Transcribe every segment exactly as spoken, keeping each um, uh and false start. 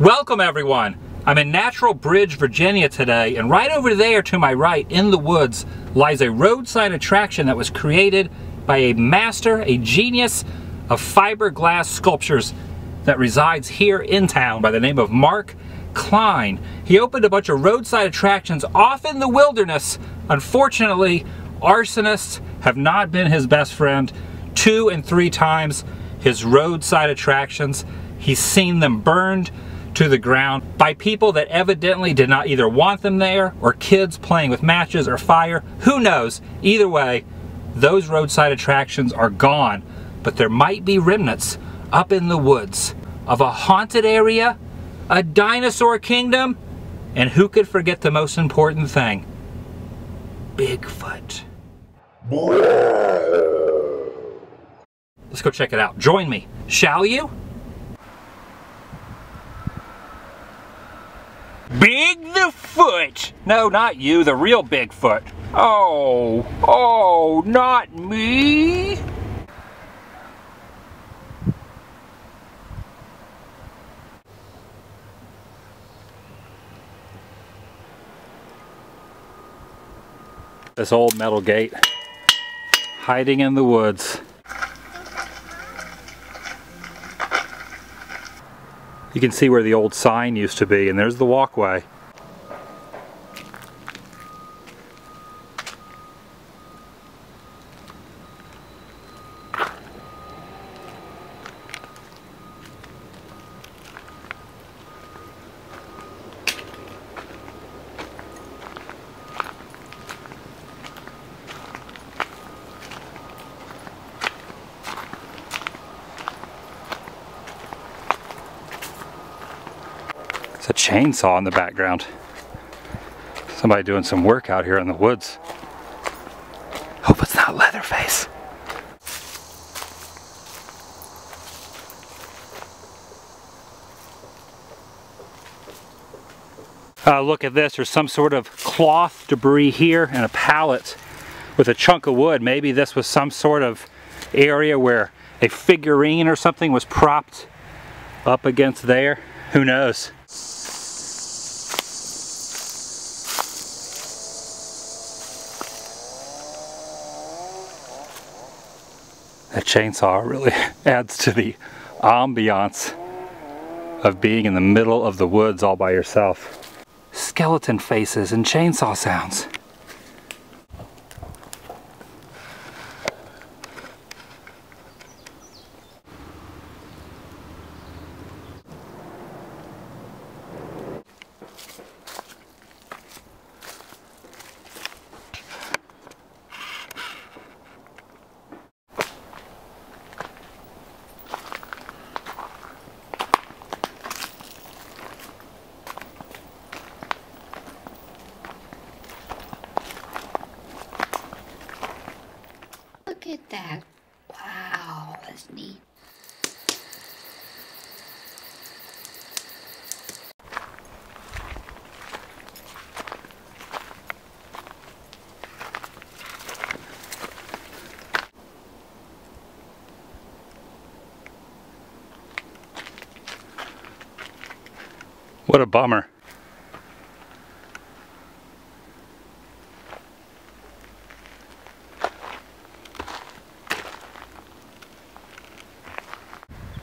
Welcome everyone! I'm in Natural Bridge, Virginia today, and right over there to my right in the woods lies a roadside attraction that was created by a master, a genius of fiberglass sculptures that resides here in town by the name of Mark Cline. He opened a bunch of roadside attractions off in the wilderness. Unfortunately, arsonists have not been his best friend. Two and three times his roadside attractions, he's seen them burned to the ground by people that evidently did not either want them there, or kids playing with matches or fire. Who knows? Either way, those roadside attractions are gone, but there might be remnants up in the woods of a haunted area, a dinosaur kingdom, and who could forget the most important thing? Bigfoot. Let's go check it out. Join me, shall you? Big the Foot! No, not you, the real Bigfoot. Oh, oh, not me! This old metal gate, hiding in the woods. You can see where the old sign used to be, and there's the walkway. A chainsaw in the background. Somebody doing some work out here in the woods. Hope it's not Leatherface. Uh, look at this, there's some sort of cloth debris here and a pallet with a chunk of wood. Maybe this was some sort of area where a figurine or something was propped up against there. Who knows? That chainsaw really adds to the ambiance of being in the middle of the woods all by yourself. Skeleton faces and chainsaw sounds. Look at that. Wow, that's neat. What a bummer.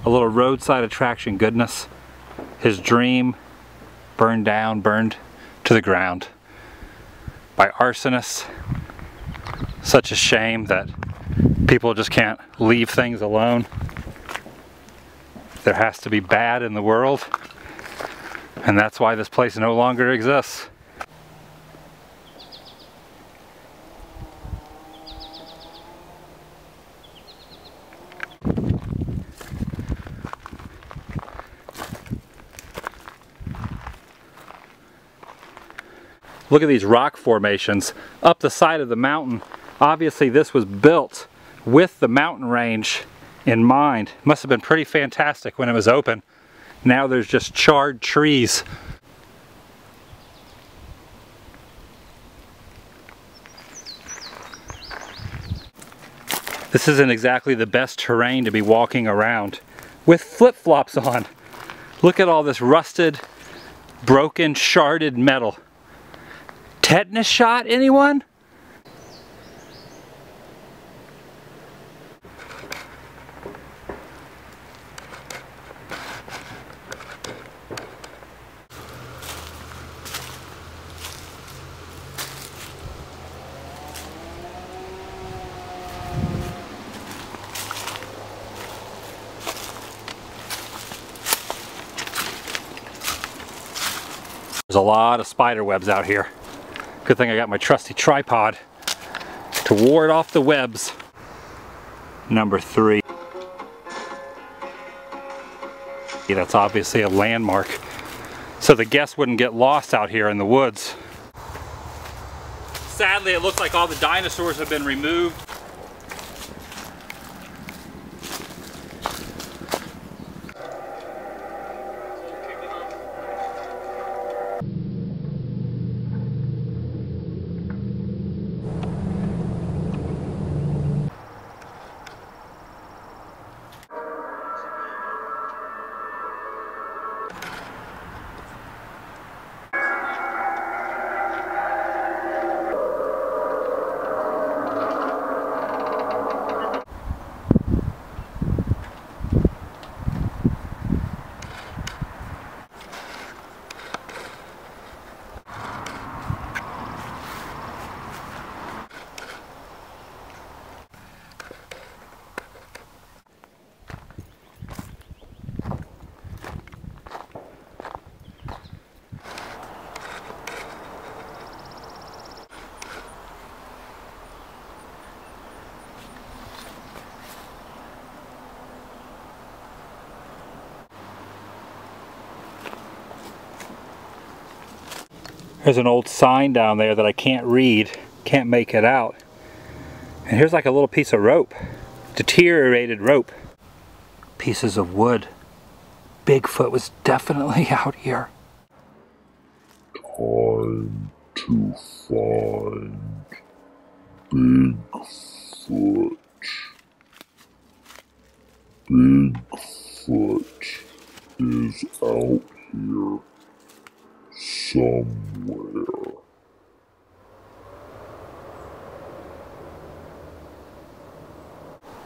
A little roadside attraction goodness. His dream burned down, burned to the ground by arsonists. Such a shame that people just can't leave things alone. There has to be bad in the world, and that's why this place no longer exists. Look at these rock formations up the side of the mountain. Obviously this was built with the mountain range in mind. Must have been pretty fantastic when it was open. Now there's just charred trees. This isn't exactly the best terrain to be walking around with flip-flops on. Look at all this rusted, broken, sharded metal. Tetanus shot, anyone? There's a lot of spider webs out here. Good thing I got my trusty tripod to ward off the webs. Number three. Yeah, that's obviously a landmark, so the guests wouldn't get lost out here in the woods. Sadly, it looks like all the dinosaurs have been removed. There's an old sign down there that I can't read, can't make it out. And here's like a little piece of rope, deteriorated rope. Pieces of wood. Bigfoot was definitely out here. Time to find Bigfoot. Bigfoot is out here. Somewhere.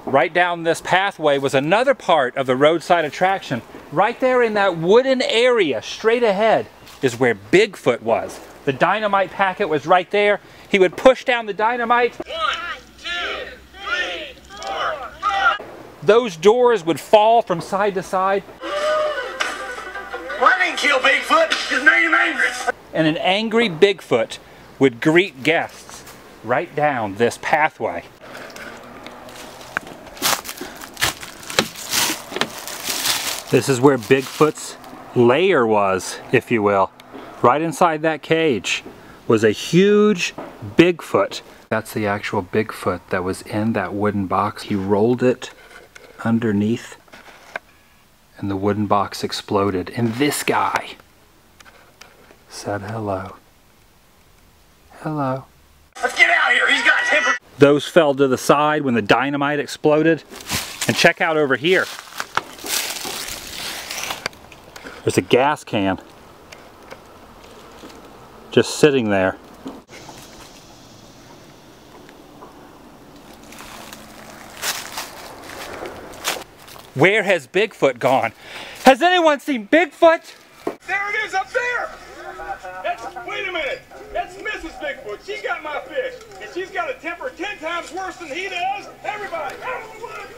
Right down this pathway was another part of the roadside attraction. Right there in that wooden area straight ahead is where Bigfoot was. The dynamite packet was right there. He would push down the dynamite. One, two, three, four, five. Those doors would fall from side to side. I didn't kill Bigfoot, just made him angry. And an angry Bigfoot would greet guests right down this pathway. This is where Bigfoot's lair was, if you will. Right inside that cage was a huge Bigfoot. That's the actual Bigfoot that was in that wooden box. He rolled it underneath, and the wooden box exploded, and this guy said hello. Hello. Let's get out of here, he's got temper. Those fell to the side when the dynamite exploded. And check out over here. There's a gas can just sitting there. Where has Bigfoot gone? Has anyone seen Bigfoot? There it is up there! That's, wait a minute, that's Missus Bigfoot. She got my fish, and she's got a temper ten times worse than he does. Everybody, out of the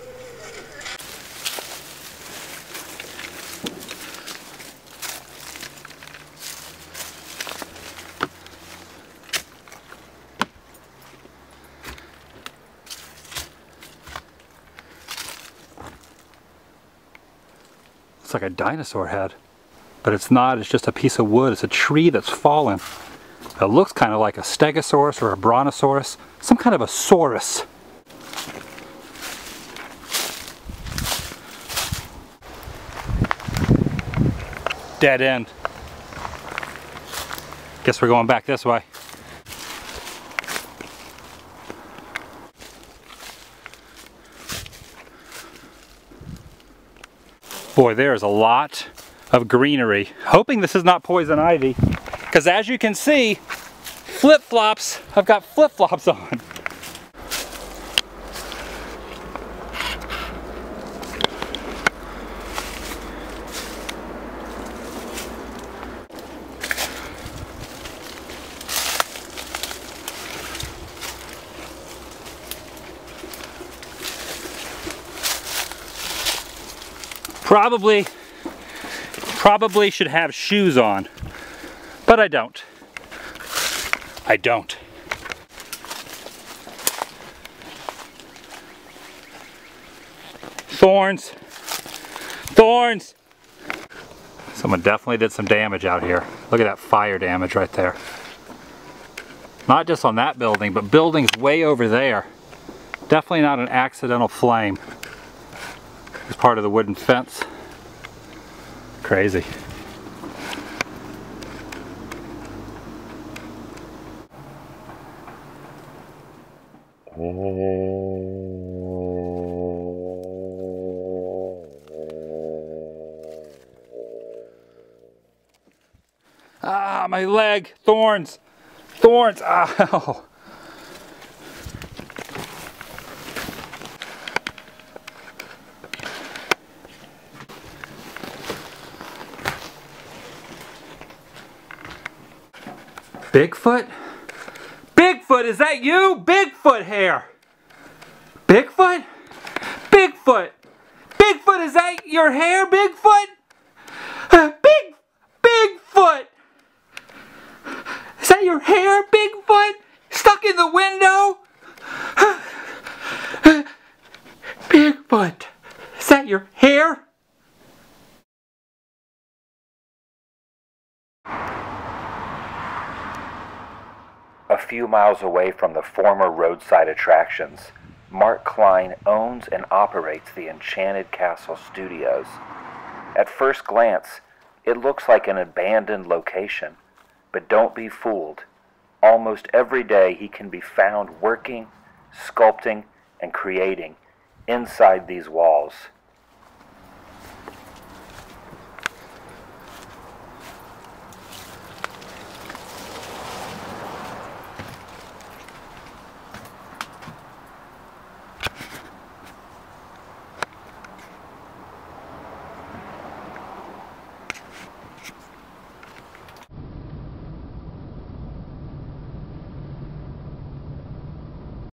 like a dinosaur head, but it's not, it's just a piece of wood. It's a tree that's fallen. It looks kind of like a stegosaurus or a brontosaurus, some kind of a saurus. Dead end. Guess we're going back this way. Boy, there's a lot of greenery. Hoping this is not poison ivy, because as you can see, flip-flops, I've got flip-flops on. Probably, probably should have shoes on, but I don't. I don't. Thorns, thorns. Someone definitely did some damage out here. Look at that fire damage right there. Not just on that building, but buildings way over there. Definitely not an accidental flame. It's part of the wooden fence. Crazy. Ah, my leg, thorns, thorns, ow. Bigfoot? Bigfoot, is that you? Bigfoot hair! Bigfoot? Bigfoot! Bigfoot, is that your hair, Bigfoot? Uh, big... Bigfoot! Is that your hair, Bigfoot? Stuck in the window? Uh, uh, Bigfoot, is that your hair? A few miles away from the former roadside attractions, Mark Cline owns and operates the Enchanted Castle Studios. At first glance, it looks like an abandoned location, but don't be fooled. Almost every day he can be found working, sculpting, and creating inside these walls.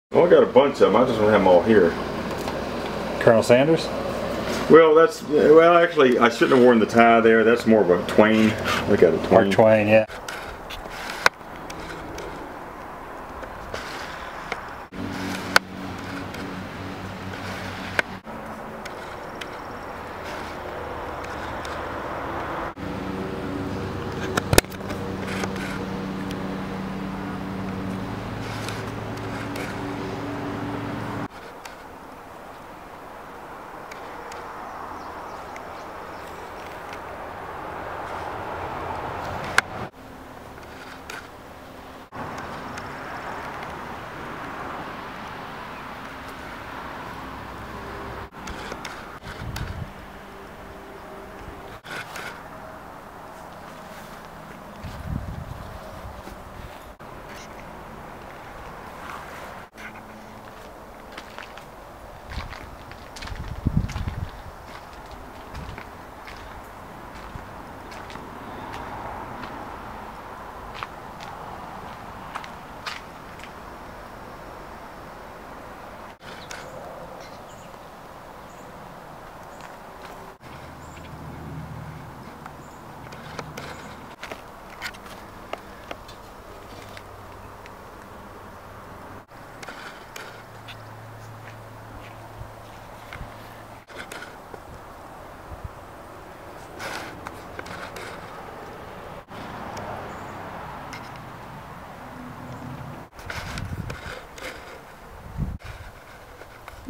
Well, I got a bunch of them. I just want to have them all here. Colonel Sanders? Well, that's, well, actually, I shouldn't have worn the tie there. That's more of a Twain. Look at it, Twain. Mark Twain, yeah.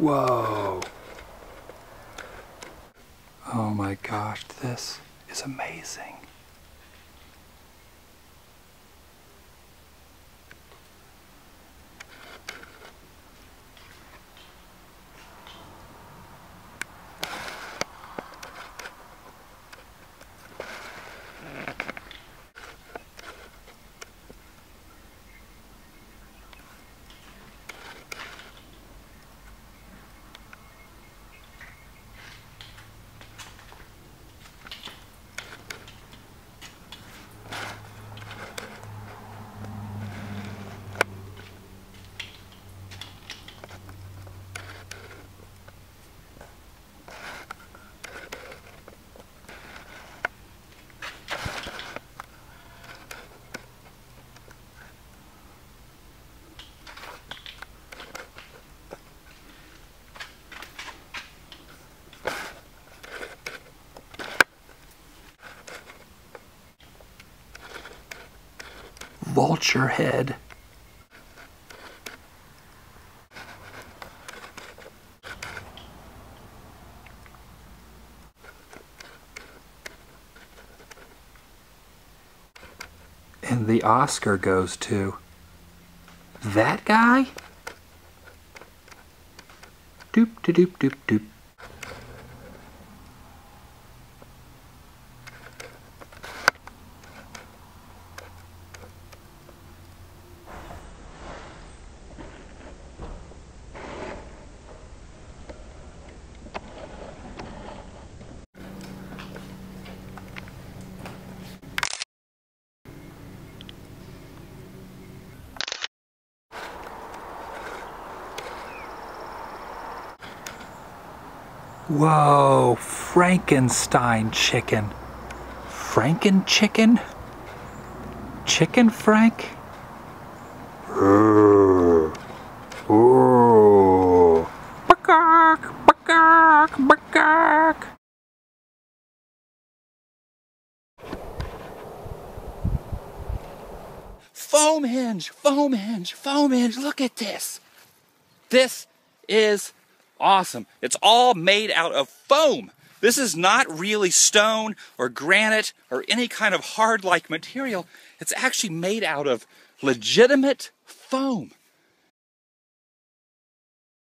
Whoa. Oh my gosh, this is amazing. vulture head. And the Oscar goes to that guy? Doop de doop doop doop. Whoa, Frankenstein chicken. Franken chicken? Chicken Frank? Ooh. Ooh. Bakak, bakak, bakak. Foamhenge, Foamhenge, Foamhenge, look at this. This is awesome. It's all made out of foam. This is not really stone or granite or any kind of hard like material. It's actually made out of legitimate foam.